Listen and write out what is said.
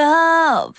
up. 제